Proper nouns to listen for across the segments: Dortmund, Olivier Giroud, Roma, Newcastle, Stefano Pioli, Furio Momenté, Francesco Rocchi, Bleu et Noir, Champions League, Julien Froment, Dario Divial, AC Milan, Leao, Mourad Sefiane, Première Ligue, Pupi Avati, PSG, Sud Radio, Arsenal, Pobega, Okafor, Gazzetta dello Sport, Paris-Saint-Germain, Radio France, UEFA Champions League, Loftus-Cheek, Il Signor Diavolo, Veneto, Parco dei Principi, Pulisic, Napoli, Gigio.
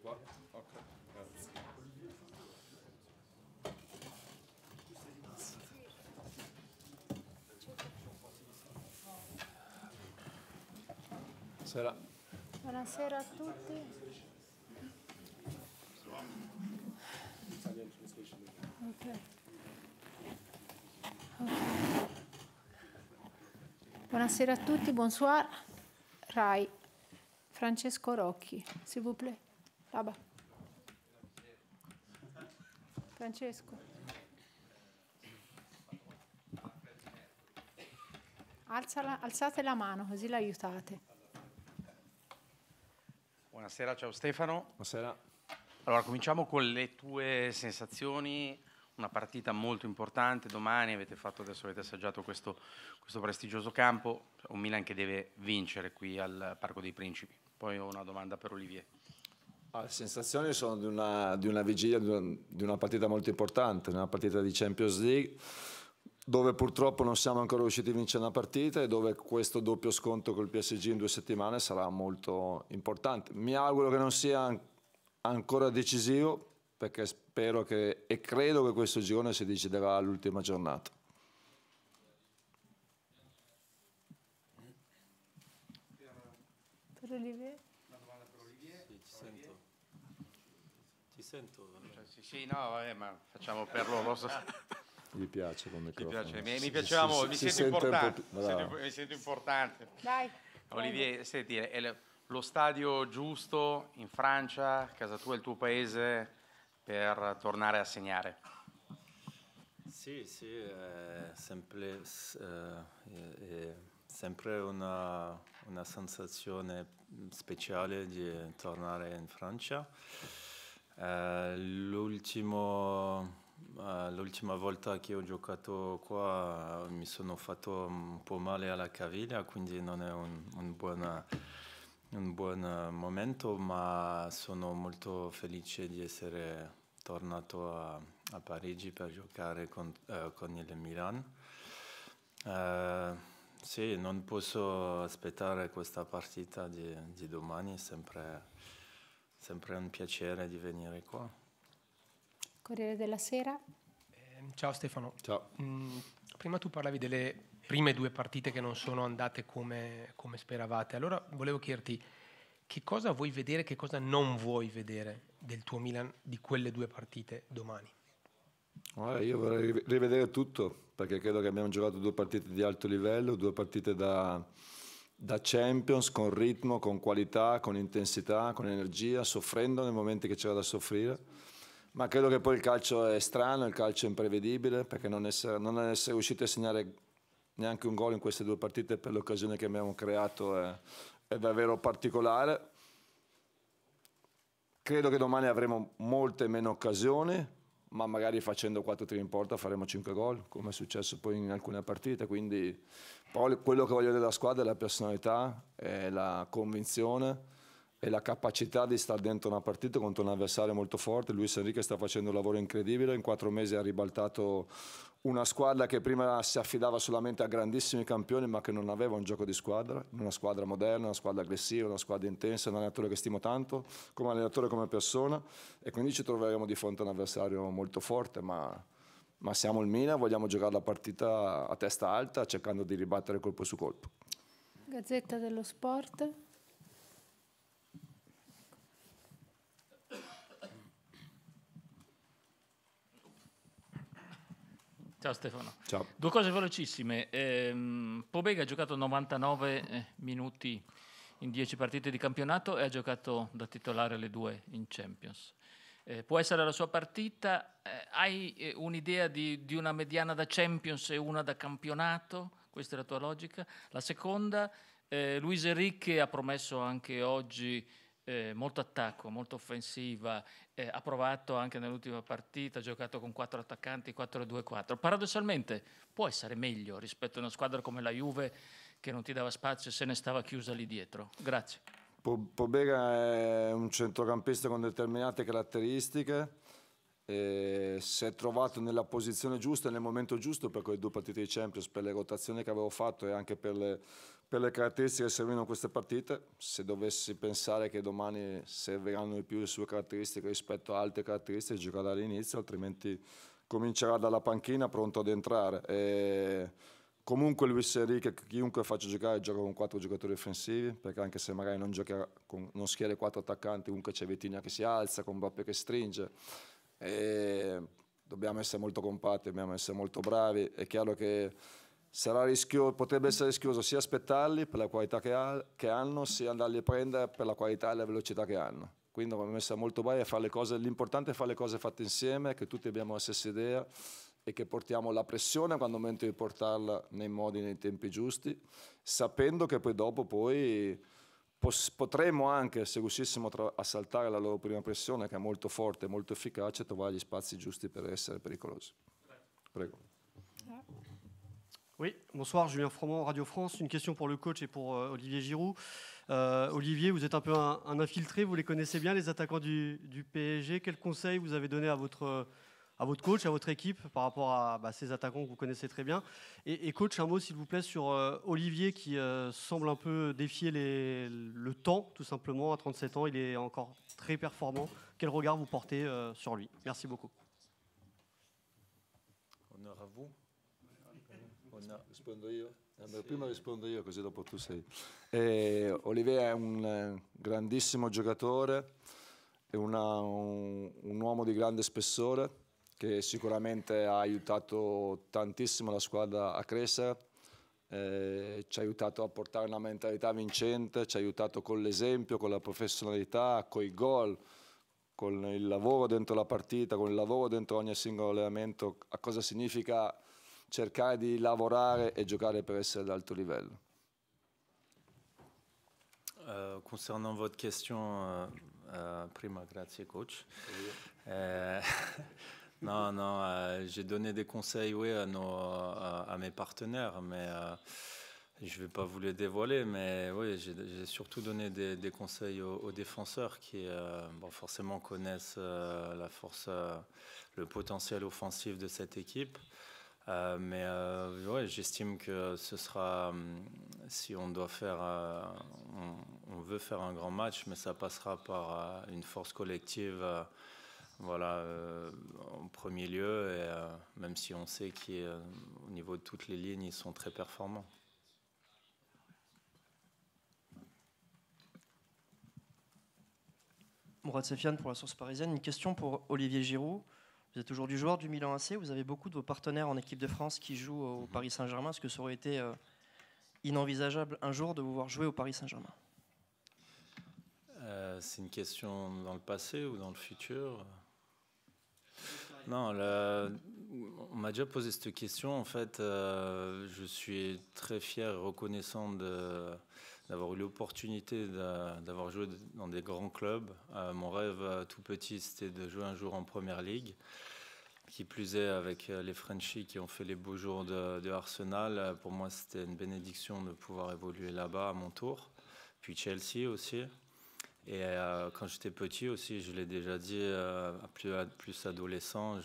Qua? Ok, grazie. Buonasera. Buonasera a tutti. Okay. Buonasera a tutti, bonsoir. Rai, Francesco Rocchi, s'il vous plaît. Abba. Francesco. Alzate la mano così l'aiutate. Buonasera, ciao Stefano. Buonasera. Allora, cominciamo con le tue sensazioni. Una partita molto importante, domani avete fatto, adesso avete assaggiato questo prestigioso campo, un Milan che deve vincere qui al Parco dei Principi. Poi ho una domanda per Olivier. Le sensazioni sono di una vigilia, di una partita molto importante, una partita di Champions League, dove purtroppo non siamo ancora riusciti a vincere una partita e dove questo doppio scontro col PSG in 2 settimane sarà molto importante. Mi auguro che non sia ancora decisivo, perché spero che, e credo che questo girone si deciderà all'ultima giornata. Per Olivier? Una domanda per Olivier. Sì, ti sento. Sì, no, vabbè, ma facciamo per loro. Gli piace con il microfono. Mi piaceva molto, mi sento importante. Dai. Olivier, senti, è lo stadio giusto in Francia, casa tua, il tuo paese, per tornare a segnare? Sì, è sempre una sensazione speciale di tornare in Francia. L'ultima volta che ho giocato qua mi sono fatto un po' male alla caviglia, quindi non è un buon momento, ma sono molto felice di essere tornato a Parigi per giocare con il Milan. Sì, non posso aspettare questa partita di domani, è sempre un piacere di venire qua. Corriere della Sera. Ciao Stefano. Ciao. Prima tu parlavi delle prime 2 partite che non sono andate come speravate, allora volevo chiederti che cosa vuoi vedere, che cosa non vuoi vedere del tuo Milan di quelle 2 partite domani? Io vorrei rivedere tutto, perché credo che abbiamo giocato 2 partite di alto livello, 2 partite da Champions, con ritmo, con qualità, con intensità, con energia, soffrendo nei momenti che c'era da soffrire. Ma credo che poi il calcio è strano, il calcio è imprevedibile, perché non essere riusciti a segnare neanche un gol in queste 2 partite per l'occasione che abbiamo creato è davvero particolare. Credo che domani avremo molte meno occasioni, ma magari facendo 4 tiri in porta faremo 5 gol, come è successo poi in alcune partite. Quindi poi quello che voglio vedere dalla squadra è la personalità, è la convinzione e la capacità di stare dentro una partita contro un avversario molto forte. Luis Enrique sta facendo un lavoro incredibile, in 4 mesi ha ribaltato una squadra che prima si affidava solamente a grandissimi campioni ma che non aveva un gioco di squadra, una squadra moderna, una squadra aggressiva, una squadra intensa, un allenatore che stimo tanto come allenatore come persona, e quindi ci troveremo di fronte a un avversario molto forte, ma siamo il Milan, vogliamo giocare la partita a testa alta cercando di ribattere colpo su colpo. Gazzetta dello Sport. Ciao Stefano. Ciao. 2 cose velocissime. Pobega ha giocato 99 minuti in 10 partite di campionato e ha giocato da titolare le 2 in Champions. Può essere la sua partita? Hai un'idea di una mediana da Champions e una da campionato? Questa è la tua logica. La seconda, Luis Enrique ha promesso anche oggi molto attacco, molto offensiva, ha provato anche nell'ultima partita, ha giocato con 4 attaccanti, 4-2-4. Paradossalmente può essere meglio rispetto a una squadra come la Juve che non ti dava spazio e se ne stava chiusa lì dietro. Grazie. Pobega è un centrocampista con determinate caratteristiche, si è trovato nella posizione giusta, nel momento giusto, per quelle due partite di Champions, per le rotazioni che avevo fatto e anche per le caratteristiche che servivano in queste partite. Se dovessi pensare che domani serviranno di più le sue caratteristiche rispetto a altre caratteristiche, giocherà all'inizio, altrimenti comincerà dalla panchina pronto ad entrare. E comunque Luis Enrique, chiunque faccia giocare, gioca con 4 giocatori offensivi, perché anche se magari non giocherà, non schiera 4 attaccanti, comunque c'è Vitigna che si alza, con Mbappé che stringe. E dobbiamo essere molto compatti, dobbiamo essere molto bravi. È chiaro che sarà rischioso, potrebbe essere rischioso sia aspettarli per la qualità che hanno, sia andarli a prendere per la qualità e la velocità che hanno. Quindi dobbiamo essere molto bravi a fare le cose, l'importante è fare le cose fatte insieme, che tutti abbiamo la stessa idea e che portiamo la pressione quando è il momento di portarla nei modi, nei tempi giusti, sapendo che poi dopo potremmo anche, se riuscissimo a saltare la loro prima pressione, che è molto forte e molto efficace, trovare gli spazi giusti per essere pericolosi. Prego. Oui, bonsoir, Julien Froment, Radio France. Une question pour le coach et pour Olivier Giroud. Olivier, vous êtes un peu un infiltré, vous les connaissez bien, les attaquants du PSG. Quels conseils vous avez donné à votre coach, à votre équipe, par rapport à ces attaquants que vous connaissez très bien? Et coach, un mot s'il vous plaît sur Olivier, qui semble un peu défier le temps, tout simplement. À 37 ans, il est encore très performant. Quel regard vous portez sur lui? Merci beaucoup. Honneur à vous. Rispondo io? Sì. Prima rispondo io, così dopo tu sei. Olivier è un grandissimo giocatore, è un uomo di grande spessore che sicuramente ha aiutato tantissimo la squadra a crescere, ci ha aiutato a portare una mentalità vincente, ci ha aiutato con l'esempio, con la professionalità, con i gol, con il lavoro dentro la partita, con il lavoro dentro ogni singolo allenamento, a cosa significa cercare di lavorare e giocare per essere d'alto livello. Concernant votre question, prima, grazie coach. Non, j'ai donné des conseils, oui, à mes partenaires, mais je ne vais pas vous les dévoiler, mais oui, j'ai surtout donné des conseils aux défenseurs qui forcément connaissent la force, le potentiel offensif de cette équipe. Mais ouais, j'estime que ce sera, si on doit faire, on veut faire un grand match, mais ça passera par une force collective, voilà, en premier lieu, et même si on sait qu'au niveau de toutes les lignes, ils sont très performants. Mourad Sefiane pour la Source parisienne, une question pour Olivier Giroud. Vous êtes aujourd'hui joueur du Milan AC, vous avez beaucoup de vos partenaires en équipe de France qui jouent au Paris-Saint-Germain. Est-ce que ça aurait été inenvisageable un jour de vous voir jouer au Paris-Saint-Germain? C'est une question dans le passé ou dans le futur? Non, on m'a déjà posé cette question. En fait, je suis très fier et reconnaissant d'avoir eu l'opportunité d'avoir joué dans des grands clubs. Mon rêve tout petit, c'était de jouer un jour en Première Ligue, qui plus est avec les Frenchies qui ont fait les beaux jours de Arsenal. Pour moi, c'était une bénédiction de pouvoir évoluer là-bas à mon tour, puis Chelsea aussi. Et quand j'étais petit aussi, je l'ai déjà dit, plus adolescent,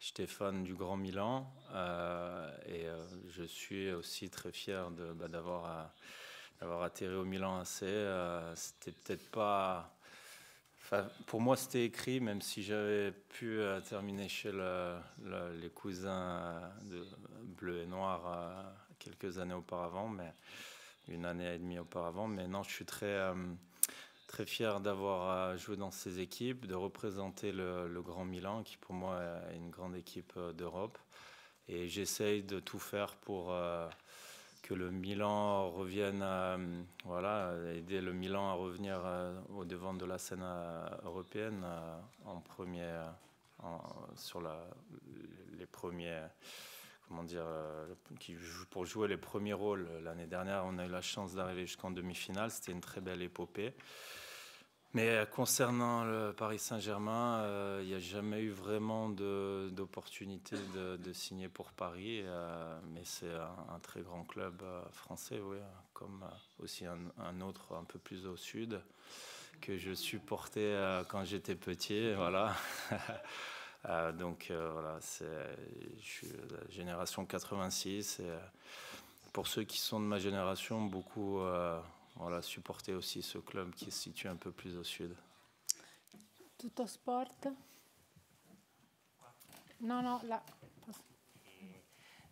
j'étais fan du Grand Milan, et je suis aussi très fier d'avoir atterri au Milan AC. C'était peut-être pas, pour moi c'était écrit, même si j'avais pu terminer chez les cousins de Bleu et Noir quelques années auparavant, mais une année et demie auparavant. Mais non, je suis très fier d'avoir joué dans ces équipes, de représenter le Grand Milan, qui pour moi est une grande équipe d'Europe. Et j'essaye de tout faire pour que le Milan revienne, voilà, aider le Milan à revenir au devant de la scène européenne en premier, sur les premiers, comment dire, pour jouer les premiers rôles. L'année dernière, on a eu la chance d'arriver jusqu'en demi-finale. C'était une très belle épopée. Mais concernant le Paris Saint-Germain, il n'y a jamais eu vraiment d'opportunité de signer pour Paris. Mais c'est un très grand club français, oui, comme aussi un autre un peu plus au sud que je supportais quand j'étais petit. Voilà. Voilà, je suis de la génération 86. Et pour ceux qui sont de ma génération, beaucoup voilà, supportaient aussi ce club qui se situe un peu plus au sud. Tutto sport? No, no, là.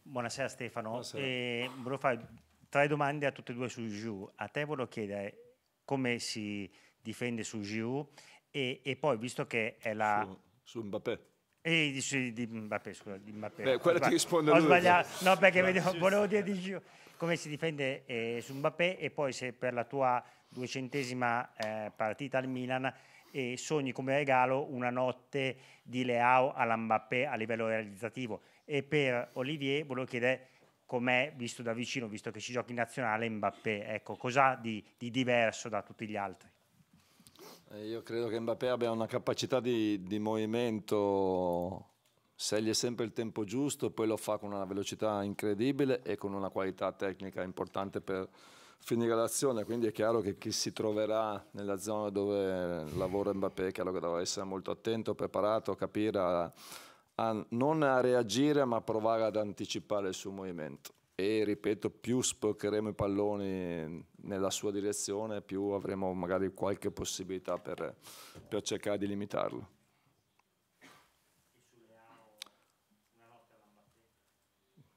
Buonasera Stefano. Buonasera. Volevo fare tre domande a tutte e due su Giroud. A te volevo chiedere come si difende su Giroud e poi, visto che è la... Su Mbappé. Di Mbappé, scusa, di Mbappé. Beh, quello ti risponde lui. Ho sbagliato, no, perché volevo dire di Giroud. Come si difende su Mbappé e poi se per la tua 200ª partita al Milan e sogni come regalo una notte di Leao alla Mbappé a livello realizzativo. E per Olivier volevo chiedere com'è, visto da vicino, visto che ci giochi in nazionale, Mbappé. Ecco, cos'ha di diverso da tutti gli altri? Io credo che Mbappé abbia una capacità di movimento, sceglie sempre il tempo giusto, poi lo fa con una velocità incredibile e con una qualità tecnica importante per finire l'azione, quindi è chiaro che chi si troverà nella zona dove lavora Mbappé, chiaro che dovrà essere molto attento, preparato, capire, non a reagire ma a provare ad anticipare il suo movimento. E ripeto, più sporcheremo i palloni nella sua direzione, più avremo magari qualche possibilità per cercare di limitarlo.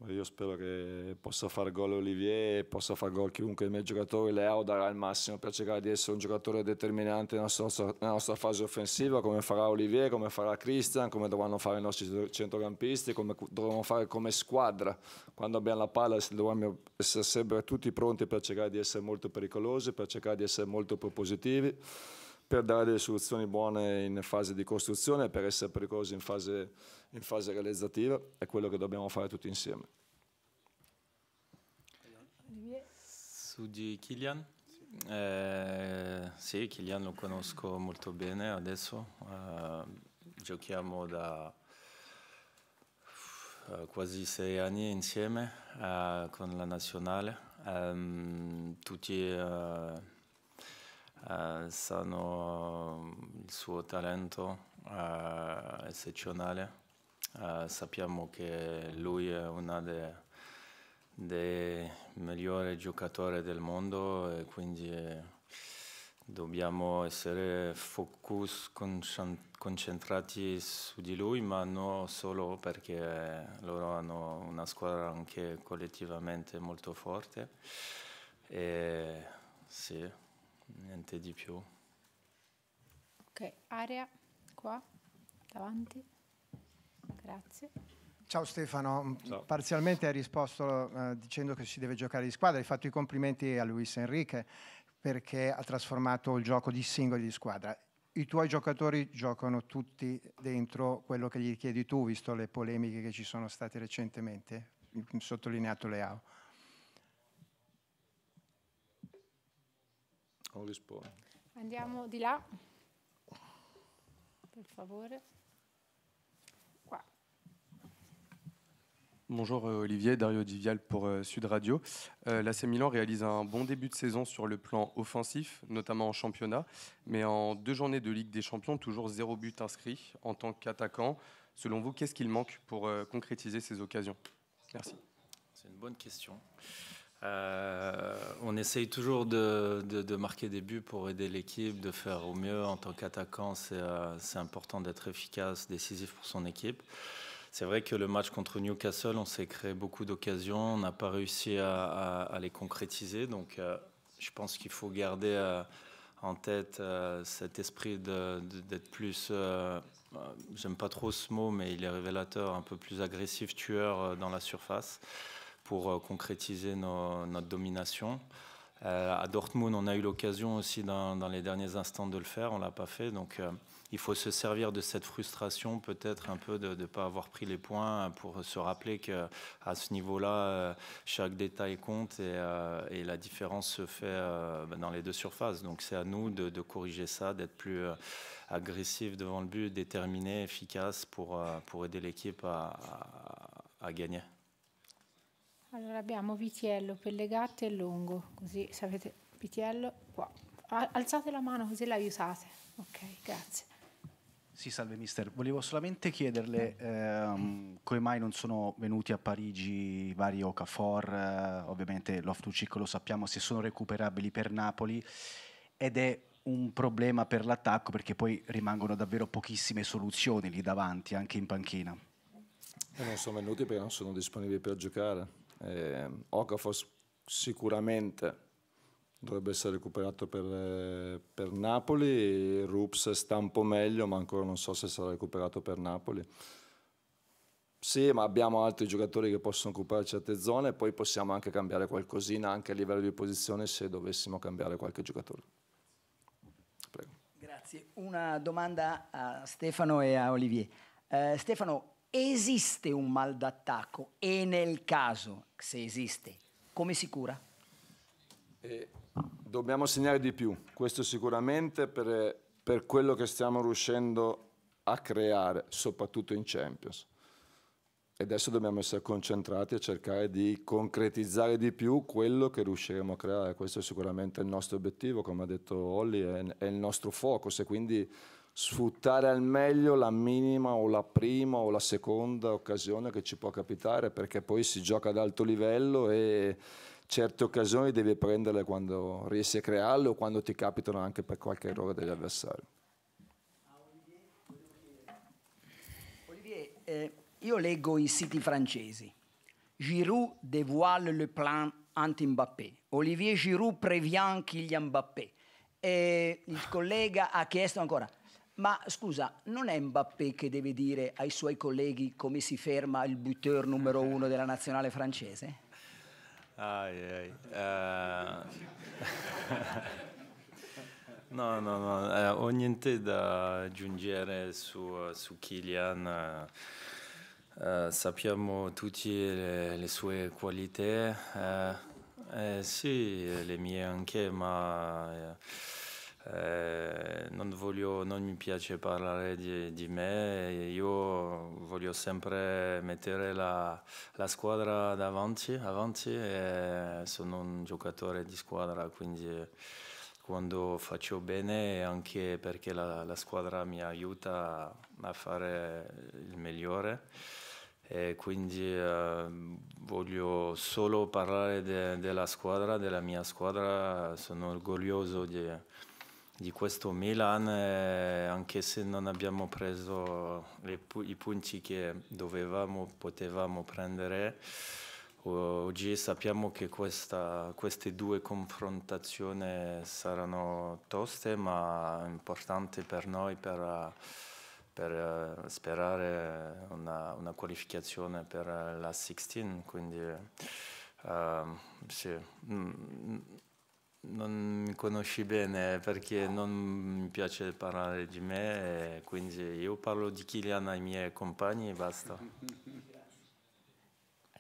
Io spero che possa far gol Olivier, possa far gol chiunque dei miei giocatori. Leao darà il massimo per cercare di essere un giocatore determinante nella nostra fase offensiva, come farà Olivier, come farà Christian, come dovranno fare i nostri centrocampisti, come dovremo fare come squadra. Quando abbiamo la palla dobbiamo essere sempre tutti pronti per cercare di essere molto pericolosi, per cercare di essere molto propositivi, per dare delle soluzioni buone in fase di costruzione, per essere pericolosi in fase realizzativa. È quello che dobbiamo fare tutti insieme. Su di Kylian? Sì, Kylian lo conosco molto bene adesso. Giochiamo da quasi 6 anni insieme con la nazionale. Tutti... sanno il suo talento eccezionale, sappiamo che lui è uno dei migliori giocatori del mondo e quindi dobbiamo essere concentrati su di lui, ma non solo, perché loro hanno una squadra anche collettivamente molto forte e sì. Niente di più. Ok, Aria, qua, davanti. Grazie. Ciao Stefano. Ciao. Parzialmente hai risposto dicendo che si deve giocare di squadra. Hai fatto i complimenti a Luis Enrique perché ha trasformato il gioco di singoli di squadra. I tuoi giocatori giocano tutti dentro quello che gli chiedi tu, visto le polemiche che ci sono state recentemente, sottolineato Leao. Risponde. Andiamo di là, per favore. Qua. Bonjour Olivier, Dario Divial pour Sud Radio. L'AC Milan réalise un bon début de saison sur le plan offensif, notamment en championnat, mais en 2 journées de Ligue des Champions, toujours 0 but inscrit en tant qu'attaquant. Selon vous, qu'est-ce qu'il manque pour concrétiser ces occasions? Merci. C'est une bonne question. On essaye toujours de marquer des buts pour aider l'équipe, de faire au mieux. En tant qu'attaquant, c'est important d'être efficace, décisif pour son équipe. C'est vrai que le match contre Newcastle, on s'est créé beaucoup d'occasions, on n'a pas réussi à les concrétiser. Donc je pense qu'il faut garder en tête cet esprit d'être plus, j'aime pas trop ce mot, mais il est révélateur, un peu plus agressif, tueur dans la surface, pour concrétiser notre domination. À Dortmund, on a eu l'occasion aussi dans les derniers instants de le faire, on ne l'a pas fait. Donc il faut se servir de cette frustration, peut-être un peu de ne pas avoir pris les points, pour se rappeler qu'à ce niveau-là, chaque détail compte et la différence se fait dans les 2 surfaces. Donc c'est à nous de corriger ça, d'être plus agressif devant le but, déterminé, efficace pour aider l'équipe à gagner. Allora abbiamo Vitiello, Pellegatti e Longo, così sapete, Vitiello qua. Alzate la mano così la aiutate. Ok, grazie. Sì, salve mister. Volevo solamente chiederle come mai non sono venuti a Parigi vari Okafor, ovviamente Loftus-Cheek lo sappiamo, se sono recuperabili per Napoli, ed è un problema per l'attacco perché poi rimangono davvero pochissime soluzioni lì davanti, anche in panchina. Non sono venuti perché non sono disponibili per giocare. Okafor sicuramente dovrebbe essere recuperato per Napoli, Rups sta un po' meglio ma ancora non so se sarà recuperato per Napoli. Sì, ma abbiamo altri giocatori che possono occupare certe zone e poi possiamo anche cambiare qualcosina anche a livello di posizione se dovessimo cambiare qualche giocatore. Prego. Grazie. Una domanda a Stefano e a Olivier. Stefano, esiste un mal d'attacco e nel caso, se esiste, come si cura? Dobbiamo segnare di più, questo sicuramente per quello che stiamo riuscendo a creare, soprattutto in Champions. E adesso dobbiamo essere concentrati e cercare di concretizzare di più quello che riusciremo a creare. Questo è sicuramente il nostro obiettivo, come ha detto Olli, è il nostro focus e quindi sfruttare al meglio la minima o la prima o la seconda occasione che ci può capitare, perché poi si gioca ad alto livello e certe occasioni devi prenderle quando riesci a crearle o quando ti capitano anche per qualche errore degli avversari. Olivier, io leggo i siti francesi. Giroud dévoile le plan anti-Mbappé. Olivier Giroud prévient Kylian Mbappé. E il collega ha chiesto ancora, ma scusa, non è Mbappé che deve dire ai suoi colleghi come si ferma il buteur numero uno della nazionale francese? No, ho niente da aggiungere su Kylian. Sappiamo tutti le sue qualità, sì, le mie anche, ma non mi piace parlare di me. Io voglio sempre mettere la squadra avanti e sono un giocatore di squadra, quindi quando faccio bene è anche perché la squadra mi aiuta a fare il migliore. E quindi voglio solo parlare della squadra, della mia squadra. Sono orgoglioso di questo Milan, anche se non abbiamo preso i punti che potevamo prendere. Oggi sappiamo che queste due confrontazioni saranno toste, ma importanti per noi per sperare una qualificazione per la 16, quindi sì. Non mi conosci bene perché non mi piace parlare di me, quindi io parlo di Kylian ai miei compagni e basta.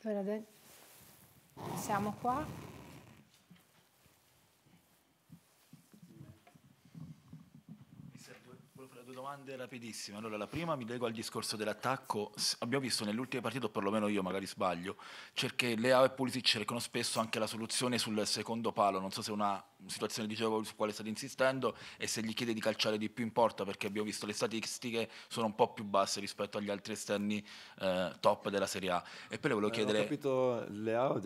Allora, siamo qua. Volevo fare due domande rapidissime. Allora, la prima mi leggo al discorso dell'attacco. Abbiamo visto nell'ultima partita, o perlomeno io magari sbaglio, perché Leao e Pulisic cercano spesso anche la soluzione sul secondo palo. Non so se è una situazione di gioco su quale state insistendo e se gli chiede di calciare di più in porta, perché abbiamo visto le statistiche sono un po' più basse rispetto agli altri esterni top della Serie A. E poi le volevo chiedere, ho capito, Leao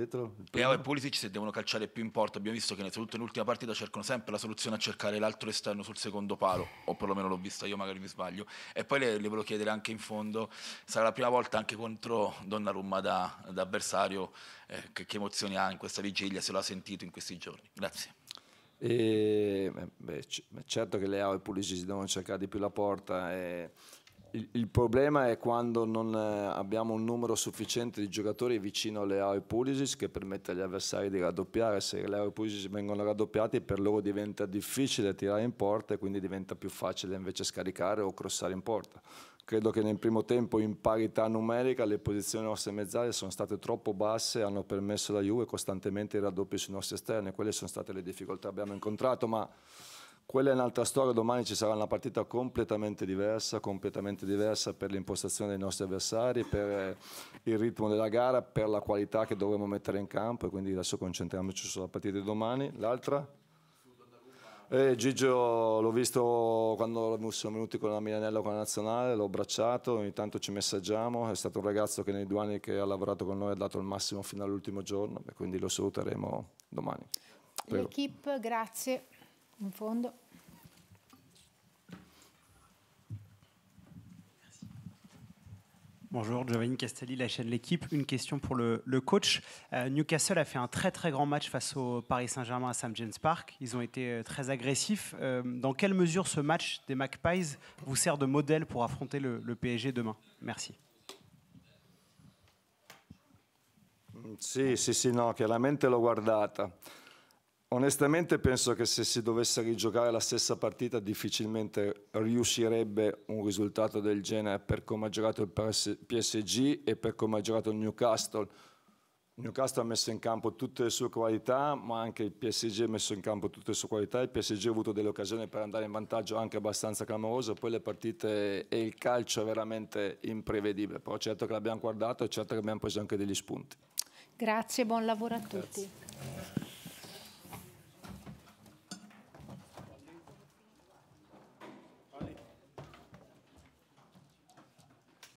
e Pulisic se devono calciare più in porta. Abbiamo visto che soprattutto nell'ultima partita cercano sempre la soluzione a cercare l'altro esterno sul secondo palo, o perlomeno l'ho vista io, magari mi sbaglio. E poi le volevo chiedere anche in fondo, sarà la prima volta anche contro Donnarumma da avversario, che emozioni ha in questa vigilia, se lo ha sentito in questi giorni. Grazie. Certo che Leao e Pulisic si devono cercare di più la porta. Il problema è quando non abbiamo un numero sufficiente di giocatori vicino a Leao e Pulisic che permette agli avversari di raddoppiare. Se Leao e Pulisic vengono raddoppiati, per loro diventa difficile tirare in porta e quindi diventa più facile invece scaricare o crossare in porta. Credo che nel primo tempo, in parità numerica, le posizioni nostre mezzali sono state troppo basse e hanno permesso alla Juve costantemente i raddoppi sui nostri esterni. Quelle sono state le difficoltà che abbiamo incontrato, ma quella è un'altra storia. Domani ci sarà una partita completamente diversa per l'impostazione dei nostri avversari, per il ritmo della gara, per la qualità che dovremo mettere in campo, e quindi adesso concentriamoci sulla partita di domani. L'altra? Gigio l'ho visto quando sono venuti con la Milanella con la Nazionale, l'ho abbracciato, ogni tanto ci messaggiamo, è stato un ragazzo che nei 2 anni che ha lavorato con noi ha dato il massimo fino all'ultimo giorno e quindi lo saluteremo domani. L'Equipe, grazie, in fondo. Bonjour, Giovanni Castelli, la chaîne L'Équipe. Une question pour le coach. Newcastle a fait un très très grand match face au Paris Saint-Germain à St James Park. Ils ont été très agressifs. Dans quelle mesure ce match des Magpies vous sert de modèle pour affronter le PSG demain? Merci. Sì, sì, sì, no, chiaramente l'ho guardata. Onestamente penso che se si dovesse rigiocare la stessa partita difficilmente riuscirebbe un risultato del genere per come ha giocato il PSG e per come ha giocato il Newcastle. Il Newcastle ha messo in campo tutte le sue qualità, ma anche il PSG ha messo in campo tutte le sue qualità. Il PSG ha avuto delle occasioni per andare in vantaggio anche abbastanza clamorose, poi le partite e il calcio è veramente imprevedibile. Però certo che l'abbiamo guardato e certo che abbiamo preso anche degli spunti. Grazie, buon lavoro a tutti.